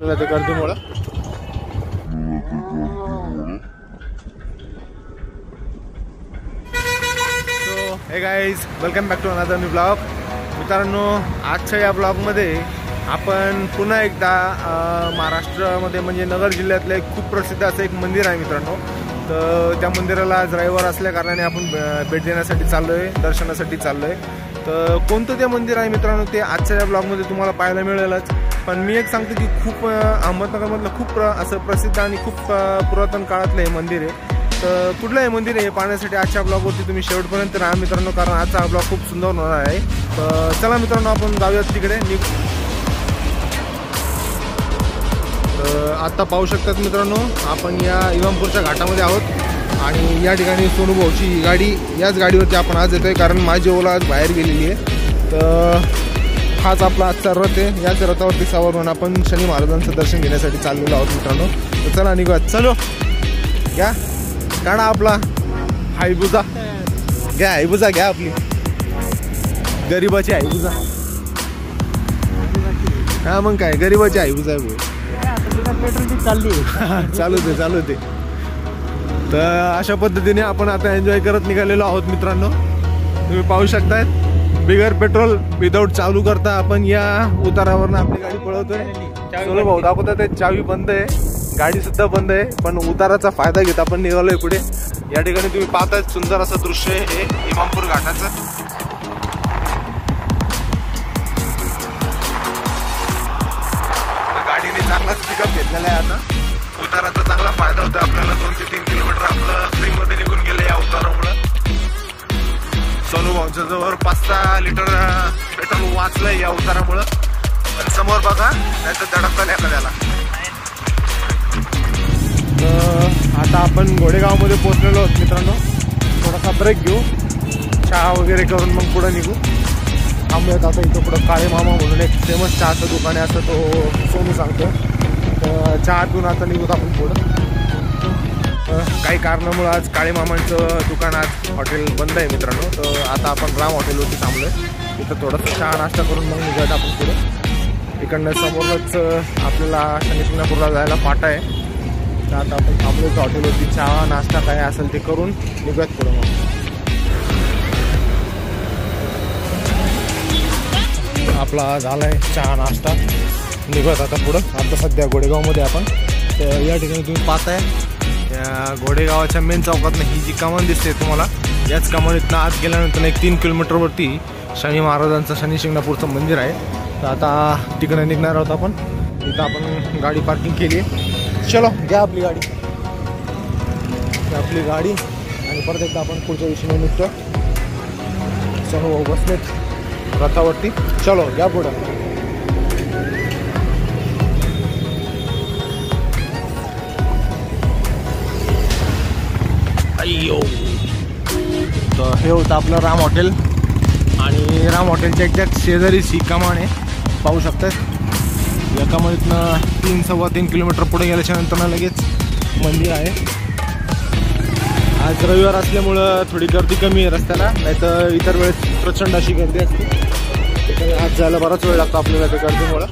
कर दूं मोड़ा hey guys, welcome back to another new blog. मित्रांनो, आजच्या या ब्लॉगमध्ये आपण पुन्हा एकदा महाराष्ट्रामध्ये म्हणजे नगर जिल्ह्यातलं एक खूप प्रसिद्ध असं एक मंदिर आहे मित्रांनो। तर त्या मंदिराला ड्रायव्हर असल्याकारणाने आपण भेट देण्यासाठी चाललो आहे, दर्शनासाठी चाललो आहे। तर कोणतं ते मंदिर आहे मित्रांनो ते आजच्या या ब्लॉगमध्ये तुम्हाला पाहायला मिळेलच। पण मी एक सांगतो की खूप अहमदनगरमधलं खूप असं प्रसिद्ध आणि खूप पुरातन काळातलं हे मंदिर आहे। तर कुठलं हे मंदिर हे पाहण्यासाठी आजच्या ब्लॉगवरती तुम्ही शेवटपर्यंत राहा मित्रांनो, कारण आजचा हा ब्लॉग खूप सुंदर होणार आहे। तर चला मित्रांनो, आपण जाऊयात तिकडे। तर आत्ता पाहू शकतात मित्रांनो, आपण या इमामपूरच्या घाटामध्ये आहोत आणि या ठिकाणी सोनू भाऊची गाडी, याच गाडीवरती आपण आज येतोय, कारण माझी ओला आज बाहेर गेलेली आहे। तर हाच आपला आजचा रथ आहे, याच रथावरती सावरून आपण शनी महाराजांचं दर्शन घेण्यासाठी चाललेलो आहोत मित्रांनो। तर चला निघूयात, चलो या गाणा आपला हायबुजा घ्या, हायबुजा घ्या, आपली गरीबाची हायबुजा। हा मग काय, गरीबाची हायबुजा आहे, चालू दे चालू दे। तर अशा पद्धतीने आपण आता एन्जॉय करत निघालेलो आहोत मित्रांनो। तुम्ही पाहू शकताय, बिगर पेट्रोल विदाऊट चालू करता आपण या उतारावरनं आपली गाडी पळवतोय। चलो भाऊ दाखवतात, ते चावी बंद आहे, गाडी सुद्धा बंद आहे, पण उताराचा फायदा घेत आपण निघालोय पुढे। या ठिकाणी तुम्ही पाहताय सुंदर असं दृश्य आहे इमामपूर घाटाचं। गाडीने चांगलाच पिकअप घेतलेला आहे, आता उताराचा चांगला फायदा होता आपल्याला। 2 ते 3 किलोमीटर आपलं फ्रीमध्ये निघून गेले या उतारामुळे। सोनू भाऊच्या जवळ 5-6 लिटर पेट्रोल वाचलंय या उतारामुळे। पण समोर बघा, नाहीतर धडकता एखाद्याला। आता आपण घोडेगावमध्ये पोहोचलेलो आहोत मित्रांनो। थोडासा ब्रेक घेऊ, चहा वगैरे करून मग पुढे निघू। थांबूयात आता इथं पुढं काळे मामा म्हणून एक फेमस चहाचं दुकान आहे असं तो सोनू सांगतो। तर चहा पिऊन आता निघूत आपण पुढं। काही कारणामुळे आज काळे मामांचं दुकान, आज हॉटेल बंद आहे मित्रांनो। तर आता आपण राम हॉटेलवरती थांबलो आहे, इथं थोडासा चहा नाश्ता करून मग निघूयात आपण पुढे। इकडनं समोरच आपल्याला शनी शिंगणापूरला जायला फाटा आहे। आता आपण थांबलो हॉटेलवरती, चहा नाश्ता काय असेल ते करून निघत पुढे। मग आपला झालाय चहा नाश्ता, निघत आता पुढं। आता सध्या घोडेगावमध्ये आपण, तर या ठिकाणी तुम्ही पाहताय या घोडेगावाच्या मेन चौकातनं ही जी कमान दिसते तुम्हाला, याच कमानीतनं आत गेल्यानंतर एक 3 किलोमीटरवरती शनी महाराजांचं शनी शिंगणापूरचं मंदिर आहे। तर आता तिकडे निघणार आहोत आपण। इथं आपण गाडी पार्किंग केली आहे, चलो घ्या आपली गाडी, आपली गाडी। आणि परत एकदा आपण पुढच्या दिशेने निघतो। चलो भाऊ बसलेत रथावरती, चलो घ्या पुढं। अय्यो, तर हे होतं आपलं राम हॉटेल आणि राम हॉटेलच्या एक्झॅक्ट शेजारी ही कमान आहे, पाहू शकतात। या कमानीतनं 3-3.25 किलोमीटर पुढे गेल्याच्या नंतर लगेच मंदिर आहे। आज रविवार असल्यामुळं थोडी गर्दी कमी आहे रस्त्याला, नाहीतर इतर वेळेस प्रचंड अशी गर्दी असते। आज जायला बराच वेळ लागतो आपल्याला त्या गर्दीमुळं।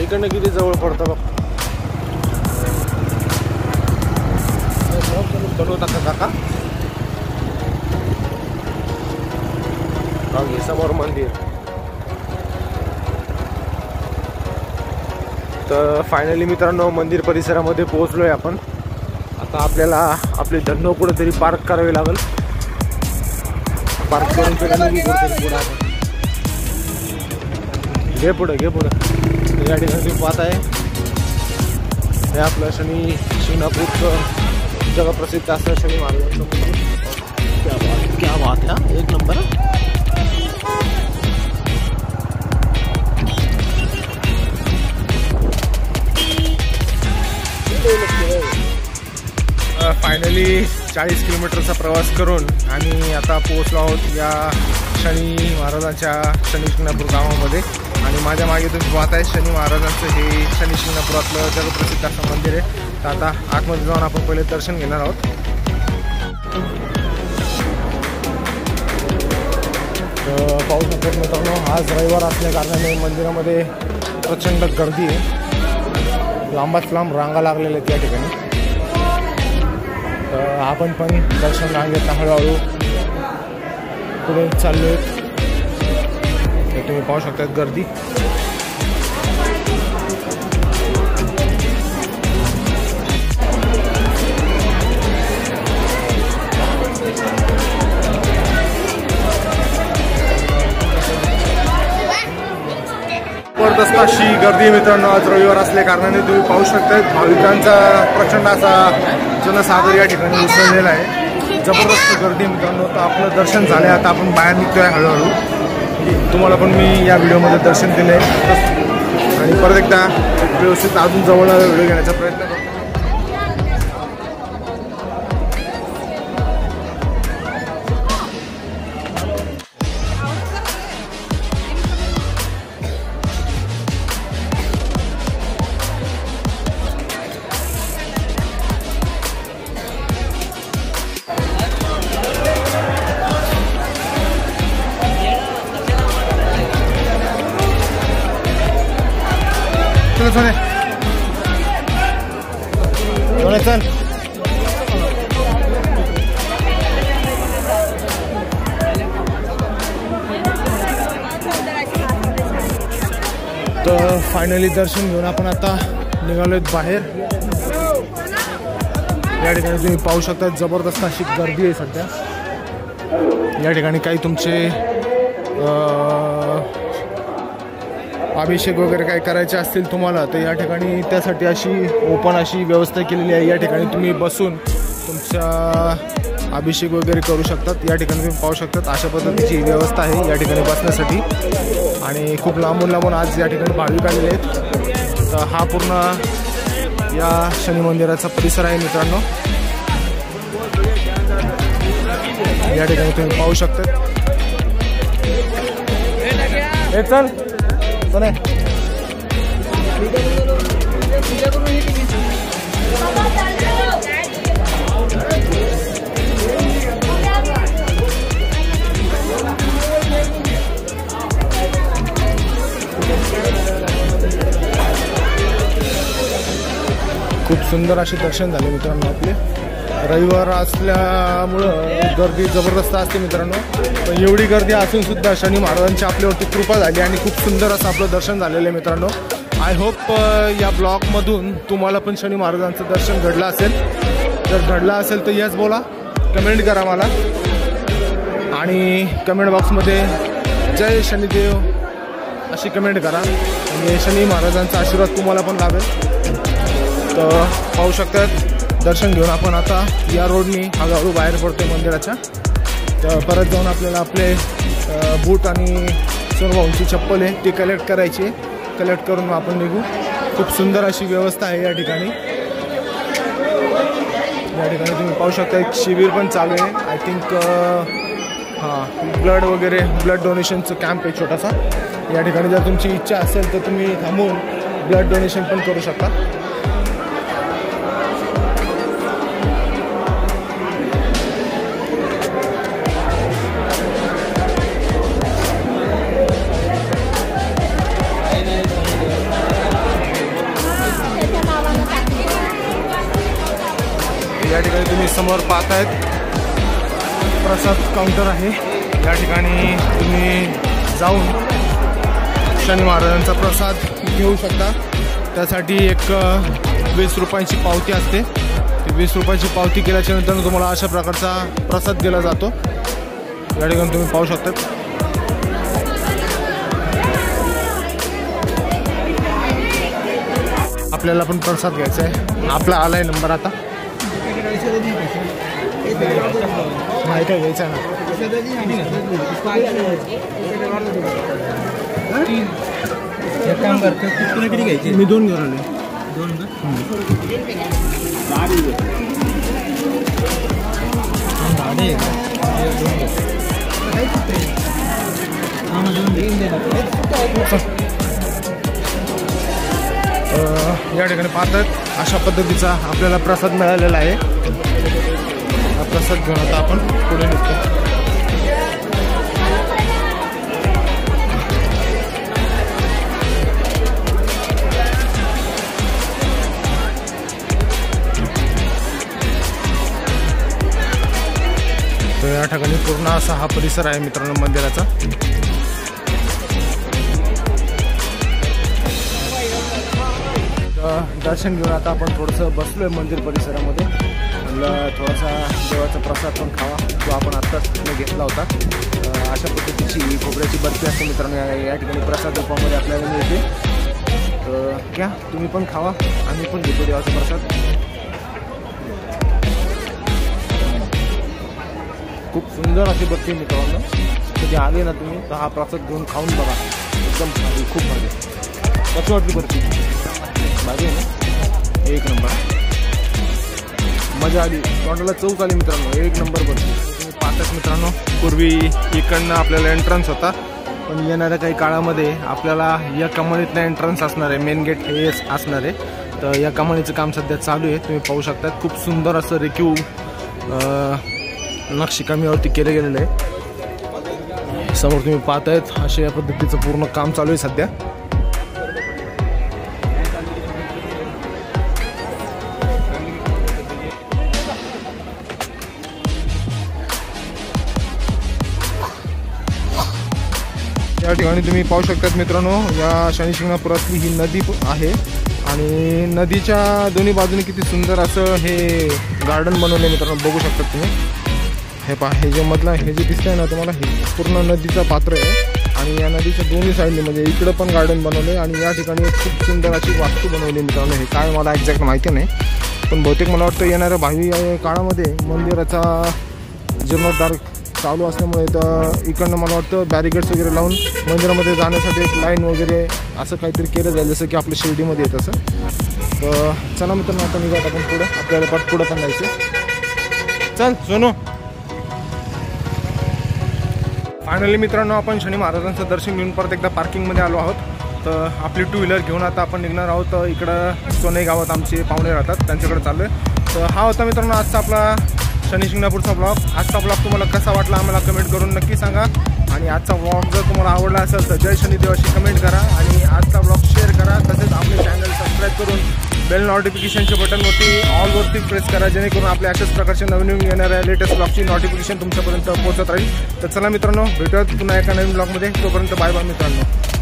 इकडनं किती जवळ पडतं बघ, चलो तका तका ये समोर मंदिर। तर फायनली मित्रांनो, मंदिर परिसरामध्ये पोहोचलोय आपण। आता आपल्याला आपले धन्नो कुठेतरी पार्क करावे लागेल, पार्क करून घे पुढं घे पुढं। या ठिकाणी पाहत आहे हे आपलं शनी शिंगणापूरचं जगप्रसिद्ध असं शनी महाराजांचं मंदिर। क्या बात है, एक नंबर। फायनली 40 किलोमीटरचा प्रवास करून आणि आता पोहोचलो आहोत या शनी महाराजांच्या शनी शिंगणापूर गावामध्ये। आणि माझ्या मागे तुम्ही पाहताय शनी महाराजांचं हे शनी शिंगणापुरातलं जगप्रसिद्ध असं मंदिर आहे। तर आता आतमध्ये जाऊन आपण पहिले दर्शन घेणार आहोत। पाऊस नकोत मित्रांनो, आज रविवार असल्या कारणाने मंदिरामध्ये प्रचंड गर्दी आहे, लांबाच लांब रांगा लागलेल्या आहेत या ठिकाणी। तर आपण पण दर्शन रांगेत हळूहळू पुढे चाललो आहेत। तर तुम्ही पाहू शकता गर्दी। जबरदस्त अशी गर्दी मित्रांनो, आज रविवार असल्या कारणाने तुम्ही पाहू शकता भाविकांचा प्रचंड असा जनसागर या ठिकाणी उसळलेला आहे। जबरदस्त गर्दी मित्रांनो। तर आपलं दर्शन झाले, आता आपण बाहेर निघतोय हळूहळू। तुम्हाला पण मी या व्हिडिओमध्ये दर्शन दिले आणि परत एकदा व्यवस्थित अजून जवळ व्हिडिओ घेण्याचा प्रयत्न करतो। तर फायनली दर्शन घेऊन आपण आता निघालोय बाहेर। या ठिकाणी तुम्ही पाहू शकता जबरदस्त अशी गर्दी आहे सध्या। या ठिकाणी काही तुमचे अभिषेक वगैरे काय करायचे असतील तुम्हाला तर या ठिकाणी त्यासाठी अशी ओपन अशी व्यवस्था केलेली आहे। या ठिकाणी तुम्ही बसून तुमचा अभिषेक वगैरे करू शकतात। या ठिकाणी तुम्ही पाहू शकतात अशा पद्धतीची व्यवस्था आहे या ठिकाणी बसण्यासाठी। आणि खूप लांबून लांबून आज या ठिकाणी भाविक आलेले आहेत। तर हा पूर्ण या शनी मंदिराचा परिसर आहे मित्रांनो। या ठिकाणी तुम्ही पाहू शकतात। खूप सुंदर असे दर्शन झाले मित्रांनो आपले। रविवार असल्यामुळं गर्दी जबरदस्त असते मित्रांनो, पण एवढी गर्दी असून सुद्धा शनी महाराजांची आपल्यावरती कृपा झाली आणि खूप सुंदर असं आपलं दर्शन झालेलं आहे मित्रांनो। आय होप या ब्लॉगमधून तुम्हाला पण शनी महाराजांचं दर्शन घडलं असेल। जर घडलं असेल तर येस बोला, कमेंट करा मला आणि कमेंट बॉक्समध्ये जय शनिदेव अशी कमेंट करा, म्हणजे शनी महाराजांचा आशीर्वाद तुम्हाला पण लाभेल। तर पाहू शकतात दर्शन घेऊन आपण आता या रोडनी हळूहळू बाहेर पडतो मंदिराच्या। तर परत जाऊन आपल्याला आपले बूट आणि सर्वांची चप्पल आहे ती कलेक्ट करायची, कलेक्ट करून आपण निघू। खूप सुंदर अशी व्यवस्था आहे या ठिकाणी। या ठिकाणी तुम्ही पाहू शकता एक शिबिर पण चालू आहे, आय थिंक हां ब्लड वगैरे ब्लड डोनेशनचं कॅम्प आहे छोटासा। या ठिकाणी जर तुमची इच्छा असेल तर तुम्ही थांबून ब्लड डोनेशन पण करू शकता। या ठिकाणी तुम्ही समोर पाहतायत प्रसाद काउंटर आहे। या ठिकाणी तुम्ही जाऊन शनी महाराजांचा प्रसाद घेऊ शकता। त्यासाठी एक 20 रुपयांची पावती असते, ती 20 रुपयांची पावती केल्याच्यानंतर तुम्हाला अशा प्रकारचा प्रसाद दिला जातो। या ठिकाणी तुम्ही पाहू शकता आपल्याला पण प्रसाद घ्यायचा आहे। आपला आलाय नंबर आता नाही काय घ्यायचा ना घ्यायचे मी 2 घेऊन आले 2 का या ठिकाणी पाहतात अशा पद्धतीचा आपल्याला प्रसाद मिळालेला आहे। हा प्रसाद घेऊन आता आपण पुढे निघतो। तो या ठिकाणी पूर्ण असा हा परिसर आहे मित्रांनो मंदिराचा। दर्शन घेऊन आता आपण थोडंसं बसलोय मंदिर परिसरामध्ये। थोडासा देवाचा प्रसाद पण खावा तो आपण आत्ताच घेतला होता। अशा पद्धतीची खोबऱ्याची बर्फी असते मित्रांनो या ठिकाणी प्रसाद रूपामध्ये आपल्याला मिळते। तर घ्या तुम्ही पण खावा, आम्ही पण घेतो देवाचा प्रसाद। खूप सुंदर अशी बर्फी मित्रांनो, कधी आले ना तुम्ही तर हा प्रसाद घेऊन खाऊन बघा, एकदम भारी, खूप भारी। कशी वाटली बर्फी? भारी आहे ना, एक नंबर, मजा आली, तोंडाला चौक आली मित्रांनो, एक नंबर बर्फी। तुम्ही पाहताच मित्रांनो, पूर्वी इकडनं आपल्याला एंट्रन्स होता, पण येणाऱ्या काही काळामध्ये आपल्याला या कमानीतनं एंट्रन्स असणार आहे, मेन गेट हे असणार आहे। तर या कमानीचं काम सध्या चालू आहे, तुम्ही पाहू शकतात। खूप सुंदर असं रेक्यू नक्षीकामावरती केले गेलेलं आहे। समोर तुम्ही पाहतायत अशा या पद्धतीचं पूर्ण काम चालू आहे सध्या। या ठिकाणी तुम्ही पाहू शकतात मित्रांनो, या शनी शिंगणापुरातली ही नदी आहे आणि नदीच्या दोन्ही बाजूने किती सुंदर असं हे गार्डन बनवले मित्रांनो, बघू शकतात तुम्ही। हे पहा, हे जे मधला हे जे दिसतंय ना तुम्हाला, हे पूर्ण नदीचा पात्र आहे आणि या नदीच्या दोन्ही साईडने म्हणजे इकडं पण गार्डन बनवलं आहे आणि या ठिकाणी खूप सुंदर अशी वास्तू बनवली मित्रांनो। हे काय मला एक्झॅक्ट माहिती नाही, पण बहुतेक मला वाटतं येणाऱ्या भावी काळामध्ये मंदिराचा जीर्णोद्धार चालू असल्यामुळे तर इकडनं मला वाटतं बॅरिगेड्स वगैरे लावून मंदिरामध्ये जाण्यासाठी एक लाईन वगैरे असं काहीतरी केलं जाईल, जसं की आपल्या शिर्डीमध्ये येत असं। तर चला मित्रांनो, आता निघायचं आपण पुढं, आपल्याला पाठ पुढं पण जायचं। चल सोनू। फायनली मित्रांनो, आपण शनी महाराजांचं दर्शन घेऊन परत एकदा पार्किंगमध्ये आलो आहोत। तर आपली टू व्हीलर घेऊन आता आपण निघणार आहोत। इकडं सोने गावात आमचे पाहुणे राहतात, त्यांच्याकडे चाललो आहे। तर हा होता मित्रांनो आजचा आपला शनी शिंगणापूरचा ब्लॉग। आजचा ब्लॉग तुम्हाला कसा वाटला आम्हाला कमेंट करून नक्की सांगा आणि आजचा ब्लॉग जर तुम्हाला आवडला असेल तर जय शनिदेव अशी कमेंट करा आणि आजचा ब्लॉग शेअर करा। तसेच आपले चॅनल सबस्क्राईब करून बेल नोटिफिकेशनचे बटनवरती ऑलवरती प्रेस करा, जेणेकरून आपल्या अशाच प्रकारचे नवीन येणाऱ्या लेटेस्ट ब्लॉगची नोटिफिकेशन तुमच्यापर्यंत पोहोचत राहील। तर चला मित्रांनो, भेटूयात पुन्हा एका नवीन ब्लॉगमध्ये। तोपर्यंत बाय बाय मित्रांनो।